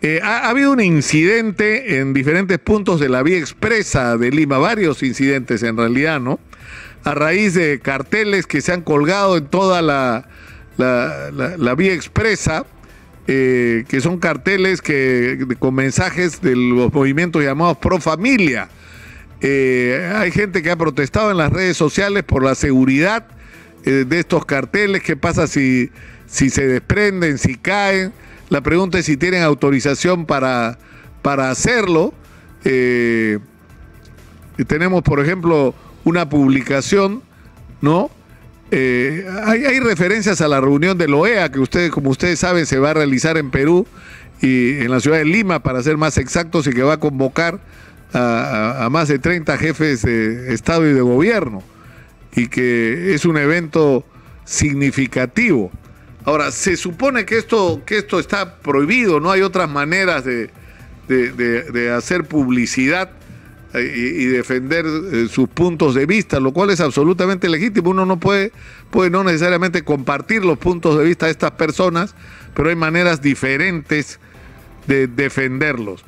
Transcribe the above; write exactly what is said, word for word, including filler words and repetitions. Eh, ha, ha habido un incidente en diferentes puntos de la Vía Expresa de Lima, varios incidentes en realidad, ¿no? A raíz de carteles que se han colgado en toda la, la, la, la Vía Expresa, eh, que son carteles que, con mensajes de los movimientos llamados Pro Familia. Eh, hay gente que ha protestado en las redes sociales por la seguridad eh, de estos carteles. ¿Qué pasa si, si se desprenden, si caen? La pregunta es si tienen autorización para, para hacerlo. Eh, tenemos, por ejemplo, una publicación, ¿no? Eh, hay, hay referencias a la reunión de la O E A, que ustedes, como ustedes saben, se va a realizar en Perú y en la ciudad de Lima, para ser más exactos, y que va a convocar a, a más de treinta jefes de Estado y de gobierno, y que es un evento significativo. Ahora, se supone que esto, que esto está prohibido, no hay otras maneras de, de, de, de hacer publicidad y, y defender sus puntos de vista, lo cual es absolutamente legítimo. Uno no puede, puede no necesariamente compartir los puntos de vista de estas personas, pero hay maneras diferentes de defenderlos.